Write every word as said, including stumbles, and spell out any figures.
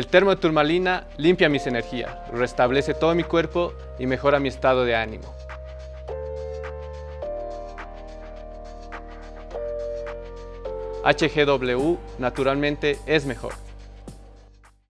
El termo de turmalina limpia mis energías, restablece todo mi cuerpo y mejora mi estado de ánimo. H G W naturalmente es mejor.